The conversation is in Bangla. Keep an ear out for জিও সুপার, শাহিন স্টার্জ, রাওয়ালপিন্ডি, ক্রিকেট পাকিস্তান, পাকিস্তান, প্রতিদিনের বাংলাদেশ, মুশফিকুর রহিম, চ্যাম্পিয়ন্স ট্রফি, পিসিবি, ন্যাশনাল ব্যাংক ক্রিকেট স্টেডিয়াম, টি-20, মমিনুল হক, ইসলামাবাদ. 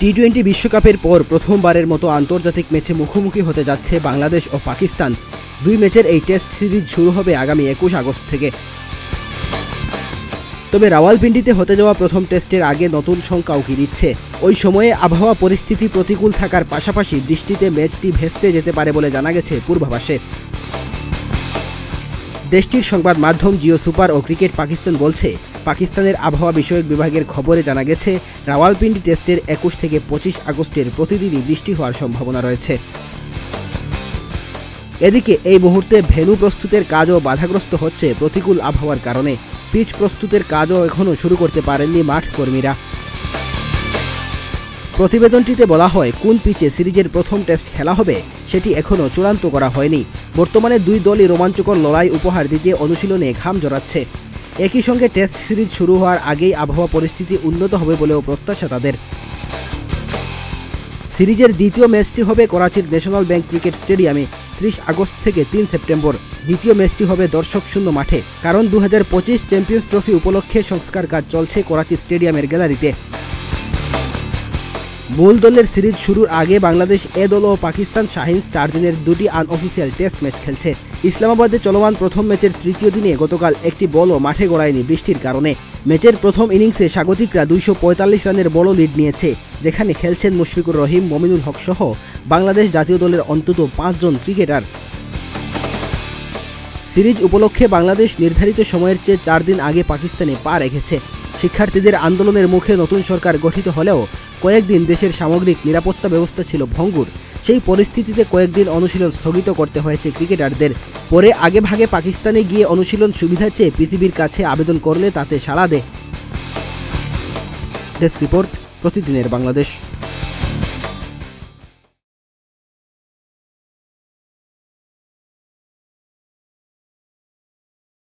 টি-20 বিশ্বকাপের পর প্রথমবারের মতো আন্তর্জাতিক ম্যাচে মুখোমুখি হতে যাচ্ছে বাংলাদেশ ও পাকিস্তান। দুই ম্যাচের এই টেস্ট সিরিজ শুরু হবে আগামী 21 আগস্ট থেকে। তবে রাওয়ালপিন্ডিতে হতে যাওয়া প্রথম টেস্টের আগে নতুন শঙ্কাও কি দিচ্ছে। ওই সময়ে আবহাওয়া পরিস্থিতি প্রতিকূল থাকার পাশাপাশি বৃষ্টিতে ম্যাচটি ভেস্তে যেতে পারে বলে জানা গেছে পূর্বাভাসে। দেশটির সংবাদ মাধ্যম জিও সুপার ও ক্রিকেট পাকিস্তান বলছে, পাকিস্তানের আবহাওয়া বিষয়ক বিভাগের খবরে জানা গেছে, রাওয়ালপিন্ডি টেস্টের 21 থেকে 25 আগস্টের প্রতিদিনই বৃষ্টি হওয়ার সম্ভাবনা রয়েছে। এদিকে এই মুহূর্তে ভেন্যু প্রস্তুতের কাজও বাধাগ্রস্ত হচ্ছে প্রতিকূল আবহাওয়ার কারণে। পিচ প্রস্তুতের কাজও এখনও শুরু করতে পারেননি মাঠ কর্মীরা। প্রতিবেদনটিতে বলা হয়, কোন পিচে সিরিজের প্রথম টেস্ট খেলা হবে সেটি এখনও চূড়ান্ত করা হয়নি। বর্তমানে দুই দলই রোমাঞ্চকর লড়াই উপহার দিতে অনুশীলনে ঘাম জড়াচ্ছে। একই সঙ্গে টেস্ট সিরিজ শুরু হওয়ার আগেই আবহাওয়া পরিস্থিতি উন্নত হবে বলেও প্রত্যাশা তাদের। সিরিজের দ্বিতীয় ম্যাচটি হবে করাচির ন্যাশনাল ব্যাংক ক্রিকেট স্টেডিয়ামে 30 আগস্ট থেকে 3 সেপ্টেম্বর। দ্বিতীয় ম্যাচটি হবে দর্শকশূন্য মাঠে, কারণ 2025 চ্যাম্পিয়ন্স ট্রফি উপলক্ষে সংস্কার কাজ চলছে করাচি স্টেডিয়ামের গ্যালারিতে। মূল দলের সিরিজ শুরুর আগে বাংলাদেশ এ দল ও পাকিস্তান শাহিন স্টার্জের দুটি আনঅফিসিয়াল টেস্ট ম্যাচ খেলছে। ইসলামাবাদে চলমান প্রথম ম্যাচের তৃতীয় দিনে গতকাল একটি বলও মাঠে গড়ায়নি বৃষ্টির কারণে। ম্যাচের প্রথম ইনিংসে স্বাগতিকরা 245 রানের বড় লিড নিয়েছে, যেখানে খেলছেন মুশফিকুর রহিম, মমিনুল হক সহ বাংলাদেশ জাতীয় দলের অন্তত 5 জন ক্রিকেটার। সিরিজ উপলক্ষে বাংলাদেশ নির্ধারিত সময়ের চেয়ে 4 দিন আগে পাকিস্তানে পা রেখেছে। শিক্ষার্থীদের আন্দোলনের মুখে নতুন সরকার গঠিত হলেও কয়েকদিন দেশের সামগ্রিক নিরাপত্তা ব্যবস্থা ছিল ভঙ্গুর। সেই পরিস্থিতিতে কয়েকদিন অনুশীলন স্থগিত করতে হয়েছে ক্রিকেটারদের। পরে আগেভাগে পাকিস্তানে গিয়ে অনুশীলন সুবিধা চেয়ে পিসিবির কাছে আবেদন করলে তাতে সাড়া দেয়। ডেস্ক রিপোর্ট, প্রতিদিনের বাংলাদেশ।